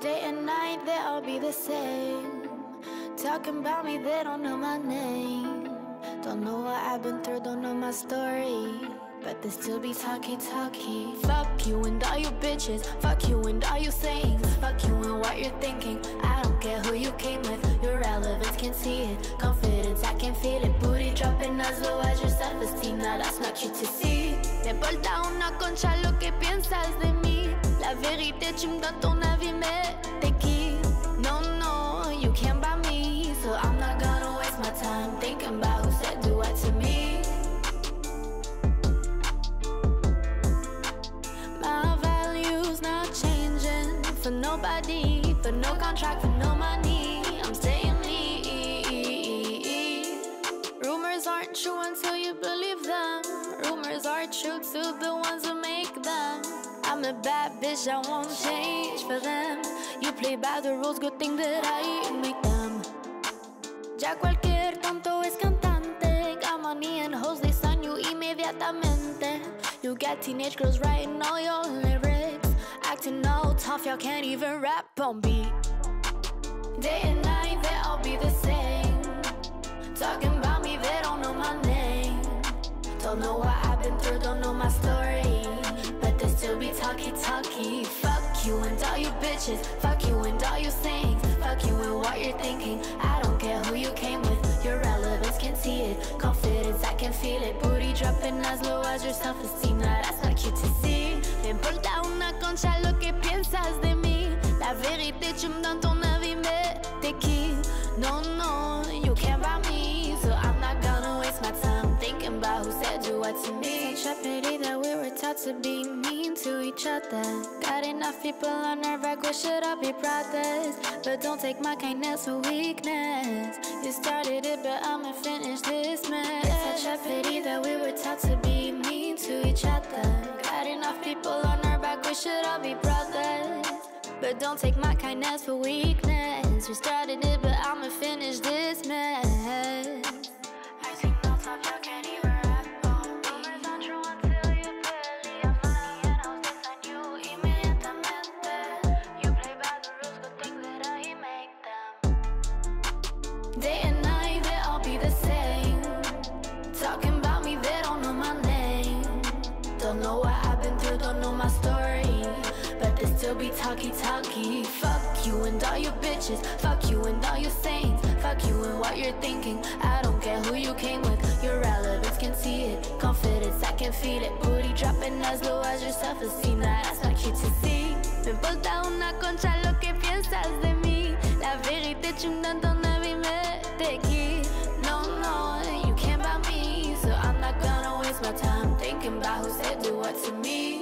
Day and night they all be the same, talking about me, they don't know my name. Don't know what I've been through, don't know my story, but they still be talky. Fuck you and all you bitches, fuck you and all you things, fuck you and what you're thinking. I don't care who you came with, your relevance can see it, confidence I can feel it. Booty dropping as low as your self-esteem, now that's not cute to see. Me importa una concha lo que piensas de mí, la vérité tu me donnes ton avis mais t'es qui? No, no, you can't buy me, so I'm not gonna waste my time thinking about who said do what to me. For nobody, for no contract, for no money, I'm staying me. Rumors aren't true until you believe them. Rumors are true to the ones who make them. I'm a bad bitch, I won't change for them. You play by the rules, good thing that I make them. Ya cualquier tonto es cantante. Got money and hoes, they sign you inmediatamente. You got teenage girls writing all your lyrics, acting all tough, y'all can't even rap on beat. Day and night, they all be the same, talking about me, they don't know my name. Don't know what I've been through, don't know my story, but they still be talky. Fuck you and all you bitches, fuck you and all you things, fuck you and what you're thinking. I don't care who you came with, your relevance can see it, confidence I can feel it. Booty dropping as low as your self-esteem, now that's not cute to see. Me importa una concha lo que piensas de mí, la vérité tu me donnes ton avis mais t'es qui? No, no, you can't buy me, so I'm not gonna waste my time thinking about who said you what to me. It's a tragedy that we were taught to be mean to each other. Got enough people on our back, we should all be brothers, but don't take my kindness for weakness. You started it but I'ma finish this mess. It's a tragedy that we were taught to be mean to each other. Got enough people on our back, we should all be brothers, but don't take my kindness for weakness. We started it, but I'ma finish this mess. I think no top, y'all can't even rap on me. Rumors aren't true until you believe. Money and hoes, they sign you immediatamente. You play by the rules, good thing that I make them. Day and night, they all be the same, talking about me, they don't know my name. Don't know what I've been through, don't know my story, but they still be talky. Fuck you and all you bitches, fuck you and all you things, fuck you and what you're thinking. I don't care who you came with, your relevance can see it, confidence I can feel it. Booty dropping as low as your self-esteem, now that's not cute to see. Me importa una concha lo que piensas de mí, la vérité tu me donnes ton avis mais t'es qui? No, no, you can't buy me, so I'm not gonna waste my time thinking about who said do what to me.